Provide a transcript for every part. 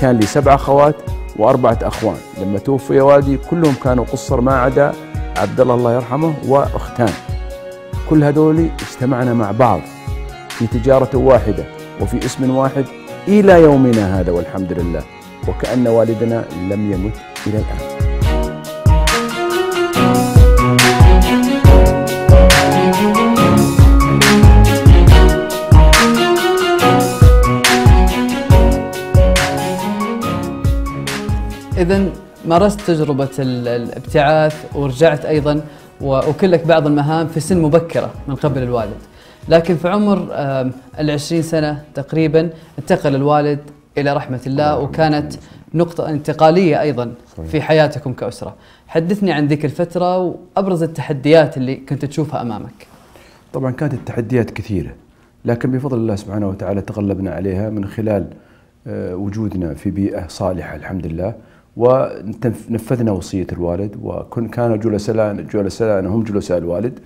كان لي 7 أخوات و4 أخوان، لما توفي والدي كلهم كانوا قصر ما عدا عبد الله يرحمه وأختان. كل هذول اجتمعنا مع بعض في تجارة واحدة وفي اسم واحد إلى يومنا هذا والحمد لله، وكأن والدنا لم يمت إلى الآن. إذن مارست تجربة الابتعاث ورجعت أيضا وكلك بعض المهام في سن مبكرة من قبل الوالد، لكن في عمر 20 سنة تقريبا انتقل الوالد إلى رحمة الله، وكانت نقطة انتقالية أيضا في حياتكم كأسرة. حدثني عن ذيك الفترة وأبرز التحديات اللي كنت تشوفها أمامك. طبعا كانت التحديات كثيرة، لكن بفضل الله سبحانه وتعالى تغلبنا عليها من خلال وجودنا في بيئة صالحة الحمد لله، ونفذنا وصية الوالد، وكانوا جلساءنا هم جلساء الوالد،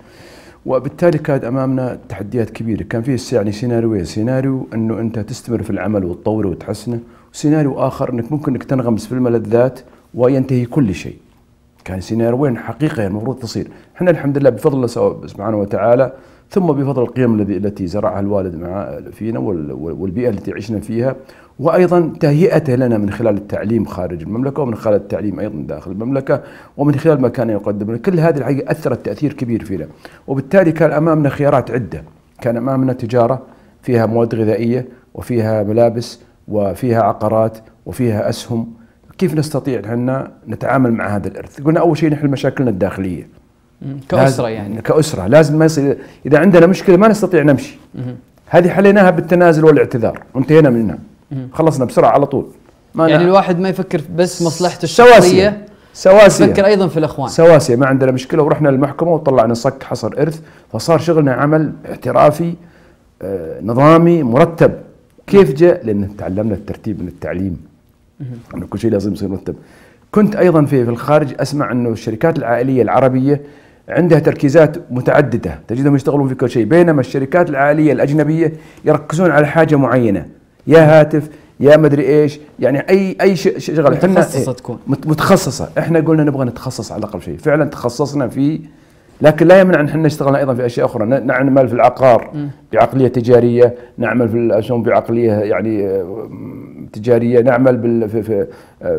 وبالتالي كانت أمامنا تحديات كبيرة. كان فيه يعني سيناريوين، سيناريو أنه أنت تستمر في العمل وتطوره وتحسنه، وسيناريو آخر أنك ممكن أنك تنغمس في الملذات وينتهي كل شيء. كان سيناريوين حقيقة المفروض تصير. احنا الحمد لله بفضل الله سبحانه وتعالى، ثم بفضل القيم التي زرعها الوالد مع فينا والبيئة التي عشنا فيها، وأيضا تهيئته لنا من خلال التعليم خارج المملكة، ومن خلال التعليم أيضا داخل المملكة، ومن خلال ما كان يقدم لنا. كل هذه الحقيقة أثرت تأثير كبير فينا، وبالتالي كان أمامنا خيارات عدة. كان أمامنا تجارة فيها مواد غذائية وفيها ملابس وفيها عقارات وفيها أسهم. كيف نستطيع أن نتعامل مع هذا الإرث؟ قلنا أول شيء نحل مشاكلنا الداخلية كأسرة، يعني كأسرة لازم ما يصير إذا عندنا مشكلة ما نستطيع نمشي. هذه حليناها بالتنازل والاعتذار وانتهينا منها، خلصنا بسرعة على طول. ما يعني الواحد ما يفكر بس مصلحته الشخصية، سواسية يفكر أيضا في الأخوان، سواسية. ما عندنا مشكلة ورحنا للمحكمة وطلعنا صك حصر إرث، فصار شغلنا عمل احترافي نظامي مرتب. كيف جاء؟ لأن تعلمنا الترتيب من التعليم، أنه كل شيء لازم يصير مرتب. كنت أيضا في الخارج أسمع أنه الشركات العائلية العربية عندها تركيزات متعددة، تجدهم يشتغلون في كل شيء، بينما الشركات العائلية الأجنبية يركزون على حاجة معينة، يا هاتف يا مدري ايش، يعني اي شغله متخصصه تكون متخصصه. احنا قلنا نبغى نتخصص على الاقل شيء، فعلا تخصصنا فيه، لكن لا يمنع ان احنا اشتغلنا ايضا في اشياء اخرى. نعمل في العقار بعقليه تجاريه، نعمل في الاسهم بعقليه يعني تجاريه، نعمل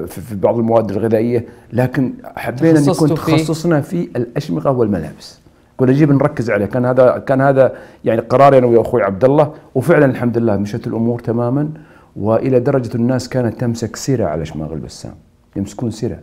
في بعض المواد الغذائيه، لكن حبينا ان يكون تخصصنا في الاشمغه والملابس. كنا نجيب نركز عليه. كان هذا يعني قراري انا ويا اخوي عبد الله، وفعلا الحمد لله مشت الامور تماما، والى درجه الناس كانت تمسك سيره على شماغ البسام، يمسكون سيره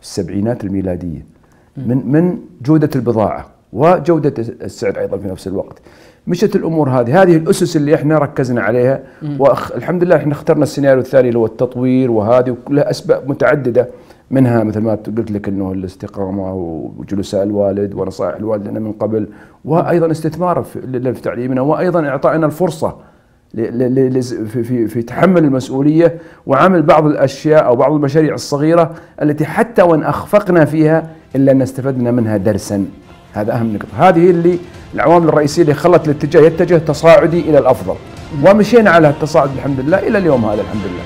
في السبعينات الميلاديه من جوده البضاعه وجوده السعر ايضا في نفس الوقت. مشت الامور هذه الاسس اللي احنا ركزنا عليها، والحمد لله احنا اخترنا السيناريو الثاني اللي هو التطوير، وهذه وكلها اسباب متعدده، منها مثل ما قلت لك انه الاستقامه وجلساء الوالد ونصائح الوالد لنا من قبل، وايضا استثماره في تعليمنا، وايضا اعطائنا الفرصه في تحمل المسؤوليه وعمل بعض الاشياء او بعض المشاريع الصغيره التي حتى وان اخفقنا فيها الا ان استفدنا منها درسا. هذا اهم نقطه. هذه اللي العوامل الرئيسيه اللي خلت الاتجاه يتجه تصاعدي الى الافضل، ومشينا على التصاعد الحمد لله الى اليوم هذا الحمد لله.